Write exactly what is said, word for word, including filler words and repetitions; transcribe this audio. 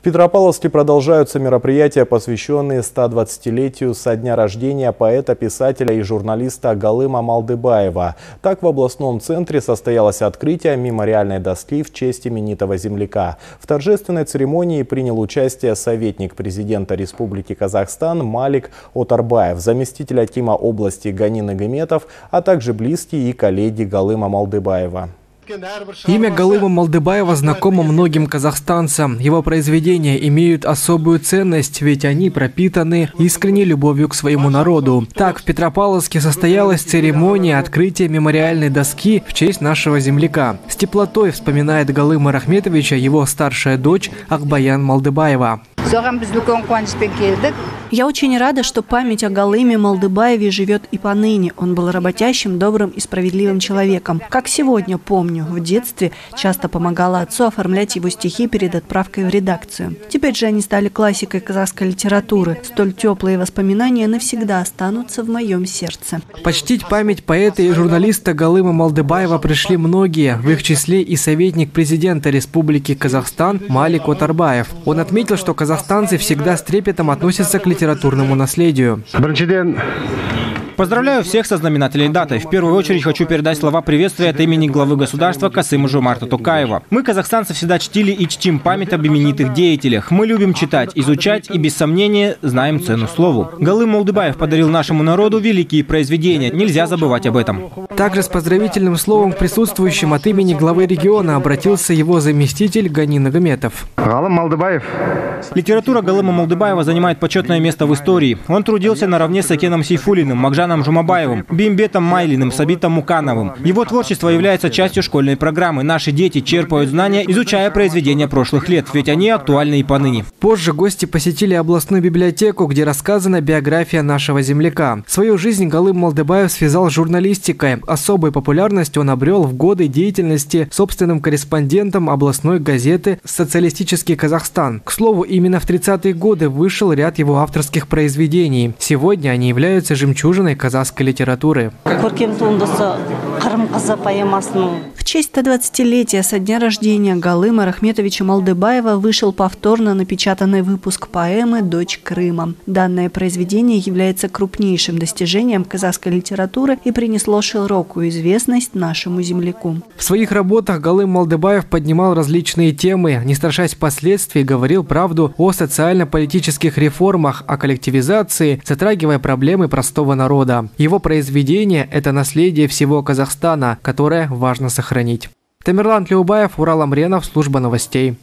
В Петропавловске продолжаются мероприятия, посвященные стодвадцатилетию со дня рождения поэта, писателя и журналиста Галыма Малдыбаева. Так, в областном центре состоялось открытие мемориальной доски в честь именитого земляка. В торжественной церемонии принял участие советник президента Республики Казахстан Малик Утарбаев, заместитель акима области Ганина Геметов, а также близкие и коллеги Галыма Малдыбаева. Имя Галыма Малдыбаева знакомо многим казахстанцам. Его произведения имеют особую ценность, ведь они пропитаны искренней любовью к своему народу. Так, в Петропавловске состоялась церемония открытия мемориальной доски в честь нашего земляка. С теплотой вспоминает Галыма Рахметовича его старшая дочь Ахбаян Малдыбаева. Я очень рада, что память о Галыме Малдыбаеве живет и поныне. Он был работящим, добрым и справедливым человеком. Как сегодня помню, в детстве часто помогала отцу оформлять его стихи перед отправкой в редакцию. Теперь же они стали классикой казахской литературы. Столь теплые воспоминания навсегда останутся в моем сердце. Почтить память поэта и журналиста Галыма Малдыбаева пришли многие, в их числе и советник президента Республики Казахстан Малик Утарбаев. Он отметил, что Казахстан Казахстанцы всегда с трепетом относятся к литературному наследию. Поздравляю всех со знаменательной датой. В первую очередь хочу передать слова приветствия от имени главы государства Касыма Жумарта Тукаева. Мы, казахстанцы, всегда чтили и чтим память об именитых деятелях. Мы любим читать, изучать и, без сомнения, знаем цену слову. Галым Малдыбаев подарил нашему народу великие произведения. Нельзя забывать об этом. Также с поздравительным словом к присутствующим от имени главы региона обратился его заместитель Ганин Геметов. Галым Малдыбаев. Литература Галыма Малдыбаева занимает почетное место в истории. Он трудился наравне с Екеном Сейфулиным, Жумабаевым, Бимбетом Майлиным, Сабитом Мукановым. Его творчество является частью школьной программы. Наши дети черпают знания, изучая произведения прошлых лет, ведь они актуальны и поныне. Позже гости посетили областную библиотеку, где рассказана биография нашего земляка. Свою жизнь Галым Малдыбаев связал с журналистикой. Особой популярность он обрел в годы деятельности собственным корреспондентом областной газеты «Социалистический Казахстан». К слову, именно в тридцатые годы вышел ряд его авторских произведений. Сегодня они являются жемчужиной казахской литературы. В честь стодвадцатилетия со дня рождения Галыма Рахметовича Малдыбаева вышел повторно напечатанный выпуск поэмы «Дочь Крыма». Данное произведение является крупнейшим достижением казахской литературы и принесло широкую известность нашему земляку. В своих работах Галым Малдыбаев поднимал различные темы, не страшась последствий, говорил правду о социально-политических реформах, о коллективизации, затрагивая проблемы простого народа. Его произведение – это наследие всего Казахстана, которое важно сохранить. Тамерлан Леубаев, Урал Амренов, служба новостей.